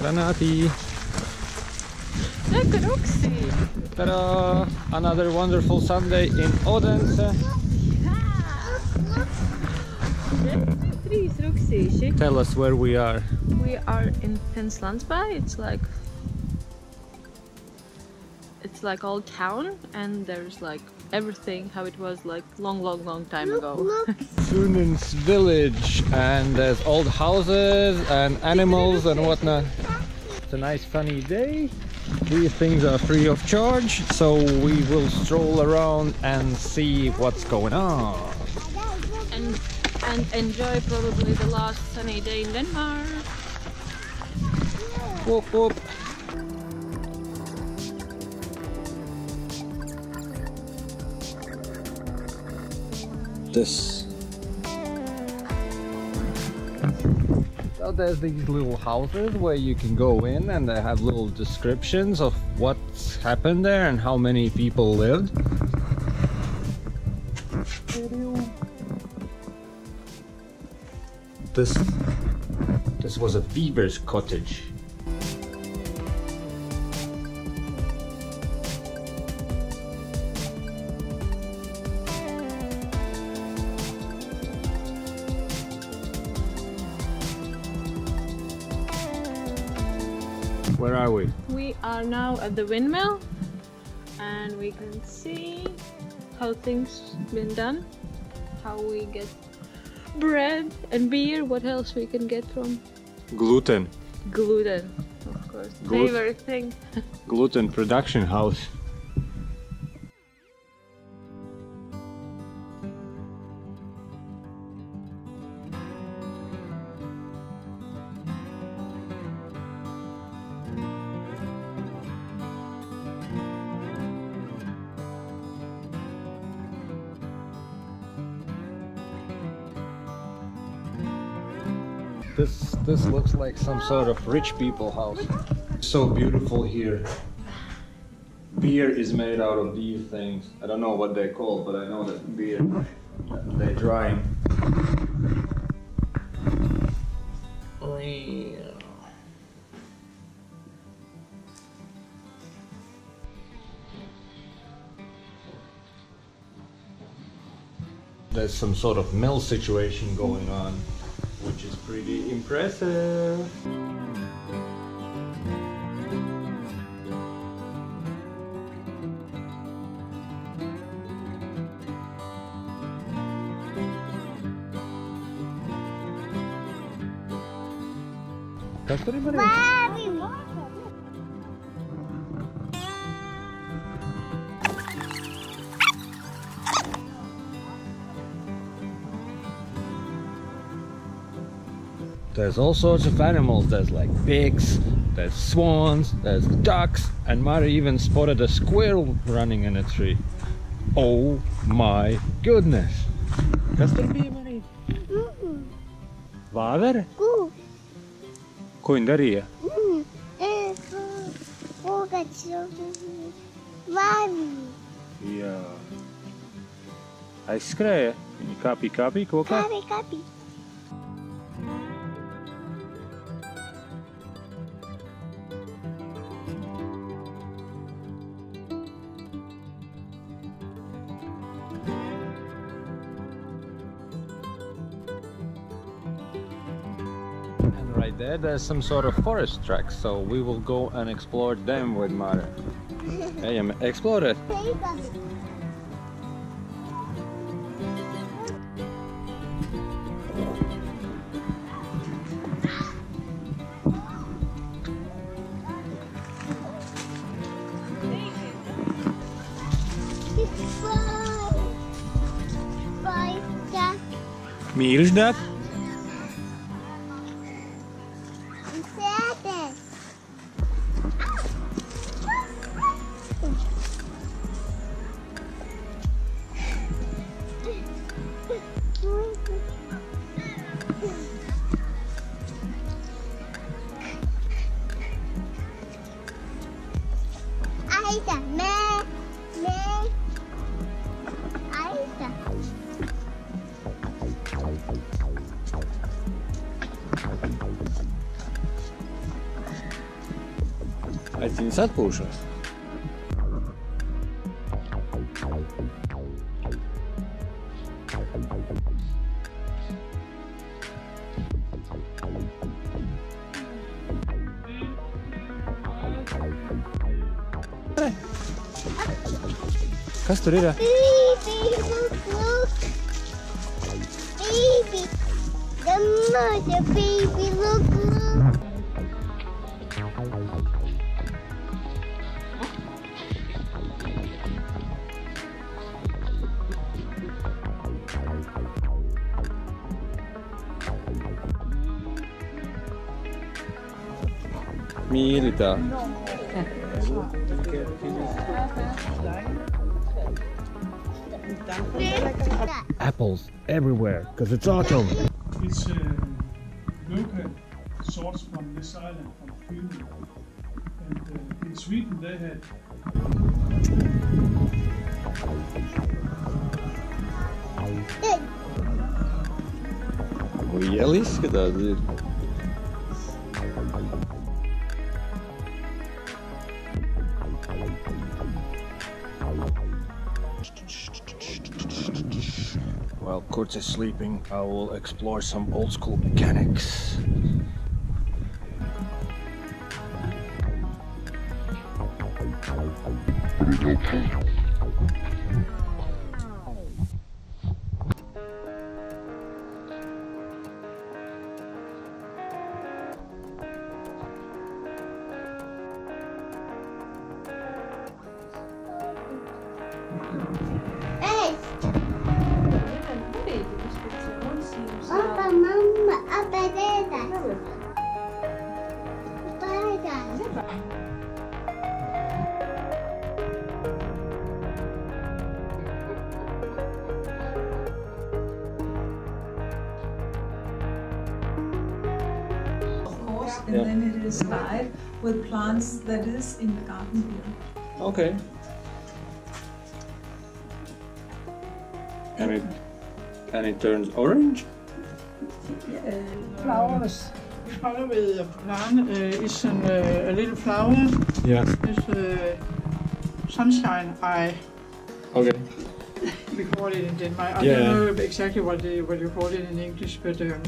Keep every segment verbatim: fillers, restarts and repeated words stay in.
Granati. Ta-da! Another wonderful Sunday in Odense. Tell us where we are. We are in Den Fynske Landsby. It's like it's like old town, and there's like everything how it was like long, long, long time ago. Funen Village, and there's old houses and animals and whatnot. It's a nice, funny day. These things are free of charge, so we will stroll around and see what's going on. And, and enjoy probably the last sunny day in Denmark. Whoop, whoop. This. So there's these little houses where you can go in, and they have little descriptions of what's happened there and how many people lived. This, this was a beaver's cottage. Where are we? We are now at the windmill, and we can see how things been done, how we get bread and beer, what else we can get from? Gluten. Gluten, of course. Glut Favorite thing. Gluten production house. This, this looks like some sort of rich people house. So beautiful here. Beer is made out of these things. I don't know what they're called, but I know that beer, they're drying. There's some sort of mill situation going on, which is pretty impressive. That's pretty much it. There's all sorts of animals. There's like pigs, there's swans, there's ducks, and Mari even spotted a squirrel running in a tree. Oh my goodness! Kas tur bija, Mari? Vāvere? Ko viņa darīja? Jā. Aizskrēja? Viņa kāpīja, kāpīja kokā? Kāpīja, kāpīja. Right there, there's some sort of forest tracks, so we will go and explore them with Mari. Ejam eksplorēt! Mīliš dēd? I think that potion. Kastrera. Baby, look, look. Baby, the mother, baby, look, look. Milita. Apples everywhere, because it's autumn. It's a local source from this island, from Funen. And uh, in Sweden they had... We älskar det. While Kurt is sleeping, I will explore some old school mechanics. And yeah. Then it is dyed with plants that is in the garden here. Okay. And it, and it turns orange? Yeah. Flowers. The color with the plant uh, is an, uh, a little flower. Yeah. It's a sunshine eye. Okay. We call it in Denmark. I yeah. don't know exactly what, they, what you call it in English, but... Um,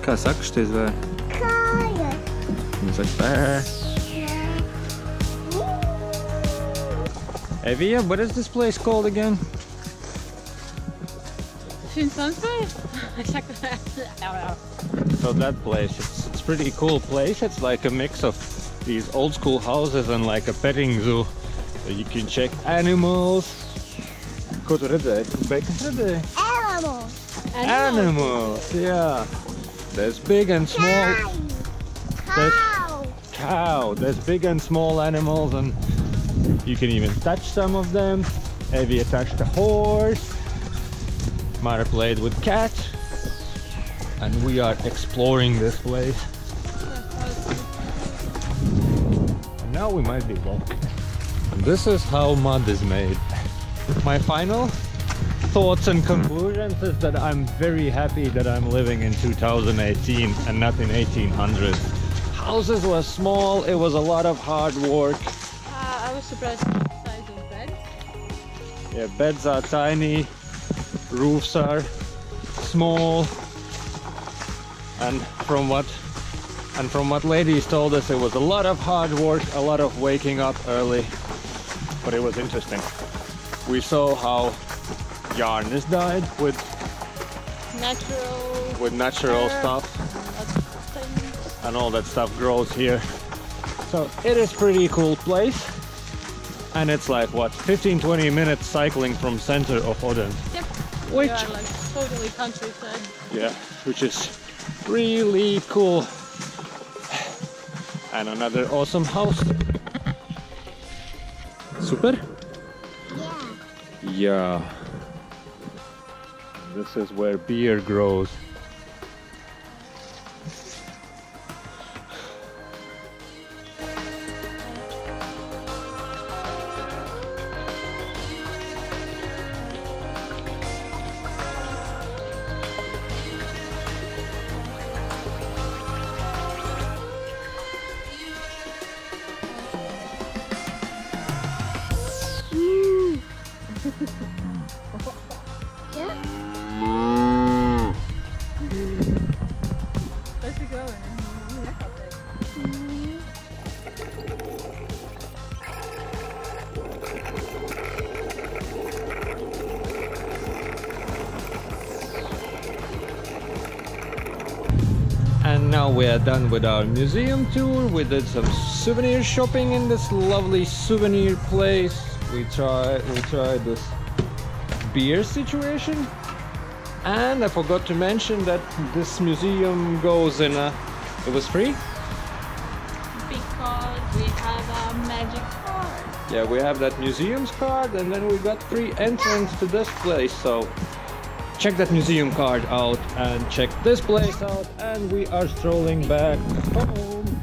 Kā sakšties vai? Kājas. Viņa saka pēs. Evija, what is this place called again? Fynske Landsby. So that place, it's, it's pretty cool place. It's like a mix of these old school houses and like a petting zoo. So you can check animals. Ko tu redzēji? Beigas redzēji? Animals. Animals, yeah. There's big and small cow. Cow. cow. There's big and small animals, and you can even touch some of them. Evie touched a horse. Mara played with cats, and we are exploring this place. And now we might be walking. This is how mud is made. My final thoughts and conclusions is that I'm very happy that I'm living in two thousand eighteen and not in eighteen hundred. Houses were small, it was a lot of hard work. Uh, I was surprised at the size of beds. Yeah, beds are tiny, roofs are small, and from what and from what ladies told us, it was a lot of hard work, a lot of waking up early, but it was interesting. We saw how yarn is dyed with natural, with natural stuff, and all that stuff grows here. So it is pretty cool place, and it's like what, fifteen to twenty minutes cycling from center of Odense. Yep. Which we are like totally countryside. Yeah, which is really cool. And another awesome house. Super. Yeah. Yeah. This is where beer grows. Yeah. Let's be going. And now we are done with our museum tour. We did some souvenir shopping in this lovely souvenir place. We tried we tried this beer situation, and I forgot to mention that this museum goes in a, it was free because we have a magic card. Yeah, we have that museum's card, and then we got free entrance to this place, so check that museum card out and check this place out, and we are strolling back home.